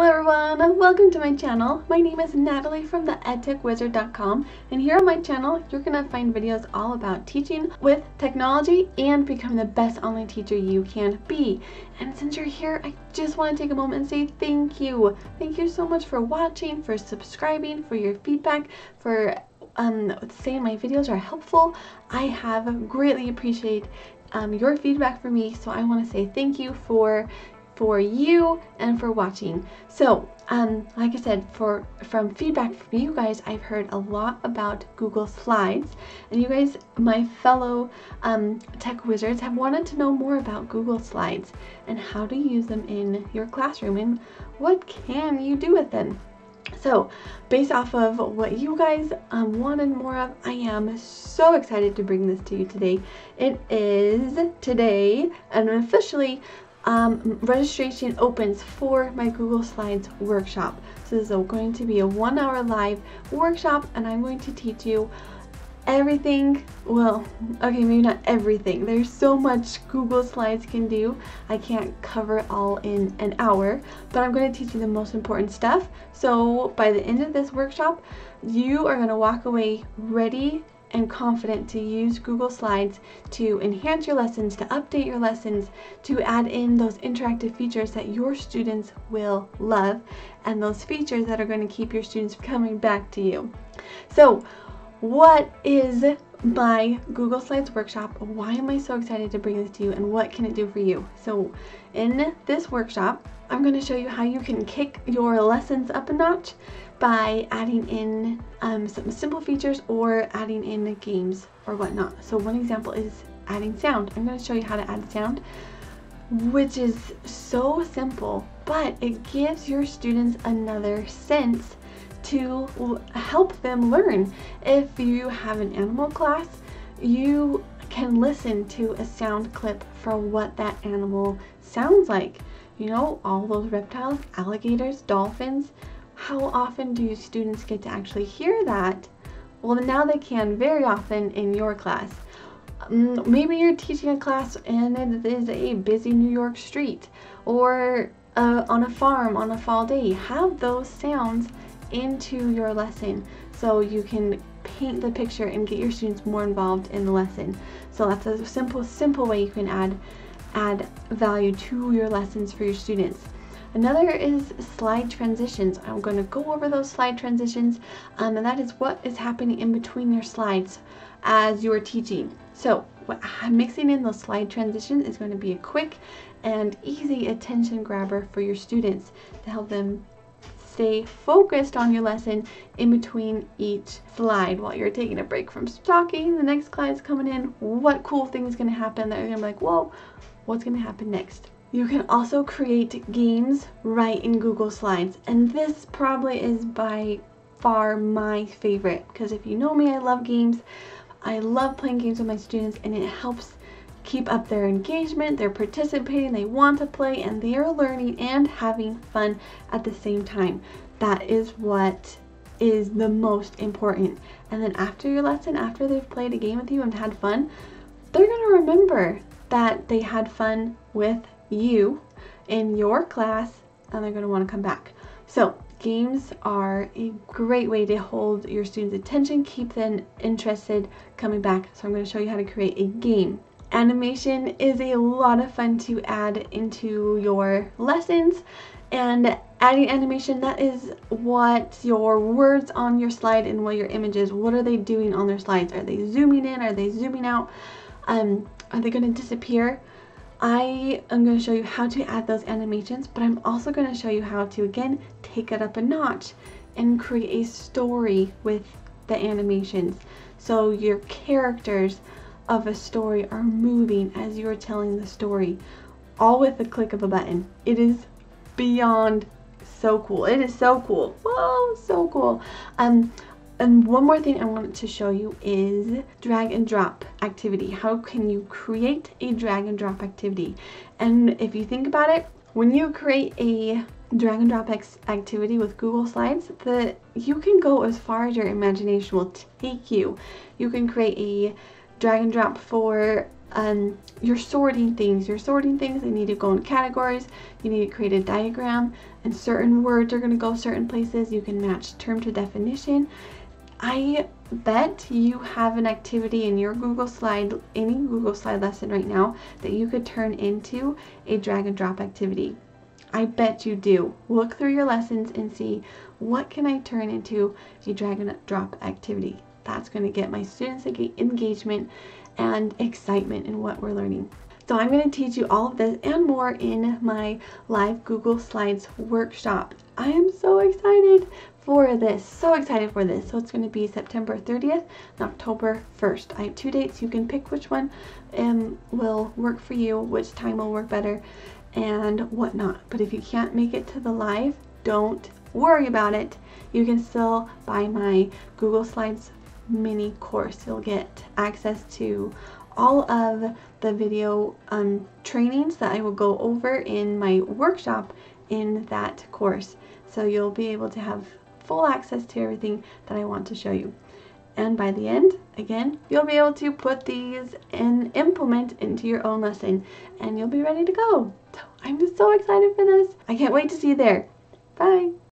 Hello everyone, welcome to my channel. My name is Natalie from theedtechwizard.com, and here on my channel you're going to find videos all about teaching with technology and becoming the best online teacher you can be. And since you're here, I just want to take a moment and say thank you. Thank you so much for watching, for subscribing, for your feedback, for saying my videos are helpful. I have greatly appreciated your feedback for me, so I want to say thank you for you and for watching. So like I said, from feedback from you guys, I've heard a lot about Google Slides, and you guys, my fellow tech wizards, have wanted to know more about Google Slides and how to use them in your classroom and what can you do with them. So based off of what you guys wanted more of, I am so excited to bring this to you today. It is today, and officially registration opens for my Google Slides workshop. So this is going to be a 1-hour live workshop, and I'm going to teach you everything. Well, okay, maybe not everything. There's so much Google Slides can do. I can't cover it all in an hour, but I'm going to teach you the most important stuff. So by the end of this workshop, you are going to walk away ready and confident to use Google Slides to enhance your lessons, to update your lessons, to add in those interactive features that your students will love, and those features that are going to keep your students coming back to you. So what is my Google Slides workshop? Why am I so excited to bring this to you, and what can it do for you? So in this workshop, I'm going to show you how you can kick your lessons up a notch by adding in some simple features or adding in games or whatnot. So one example is adding sound. I'm going to show you how to add sound, which is so simple, but it gives your students another sense to help them learn. If you have an animal class, you can listen to a sound clip for what that animal sounds like. You know, all those reptiles, alligators, dolphins. How often do students get to actually hear that? Well, now they can very often in your class. Maybe you're teaching a class and it is a busy New York street, or on a farm on a fall day. Have those sounds into your lesson so you can paint the picture and get your students more involved in the lesson. So that's a simple way you can add value to your lessons for your students. Another is slide transitions. I'm going to go over those slide transitions, and that is what is happening in between your slides as you're teaching. So mixing in those slide transitions is going to be a quick and easy attention grabber for your students to help them stay focused on your lesson in between each slide while you're taking a break from talking. The next slide's coming in. What cool thing is going to happen that you're going to be like, whoa, what's going to happen next? You can also create games right in Google Slides, and this probably is by far my favorite, because if you know me, I love games. I love playing games with my students, and it helps keep up their engagement. They're participating, they want to play, and they are learning and having fun at the same time. That is what is the most important. And then after your lesson, after they've played a game with you and had fun, they're going to remember that they had fun with you in your class, and they're going to want to come back. So games are a great way to hold your students' attention, keep them interested, coming back. So I'm going to show you how to create a game. Animation is a lot of fun to add into your lessons, and adding animation, that is what your words on your slide and what your images, what are they doing on their slides? Are they zooming in? Are they zooming out? Are they going to disappear? I am going to show you how to add those animations, but I'm also going to show you how to, again, take it up a notch and create a story with the animations. So your characters of a story are moving as you're telling the story, all with the click of a button. It is beyond so cool. It is so cool. Whoa, so cool. And one more thing I wanted to show you is drag and drop activity. How can you create a drag and drop activity? And if you think about it, when you create a drag and drop activity with Google Slides, you can go as far as your imagination will take you. You can create a drag and drop for you're sorting things. They need to go in categories. You need to create a diagram. and certain words are going to go certain places. You can match term to definition. I bet you have an activity in your Google Slide, any Google Slide lesson right now, that you could turn into a drag and drop activity. I bet you do. Look through your lessons and see, what can I turn into a drag and drop activity? That's going to get my students engagement and excitement in what we're learning. So I'm going to teach you all of this and more in my live Google Slides workshop. I am so excited for this, So it's going to be September 30th and October 1st. I have 2 dates. You can pick which one will work for you, which time will work better and whatnot. But if you can't make it to the live, don't worry about it. You can still buy my Google Slides mini course. You'll get access to all of the video trainings that I will go over in my workshop in that course. So you'll be able to have full access to everything that I want to show you. And by the end, again, you'll be able to put these and implement into your own lesson, and you'll be ready to go. So I'm just so excited for this. I can't wait to see you there. Bye.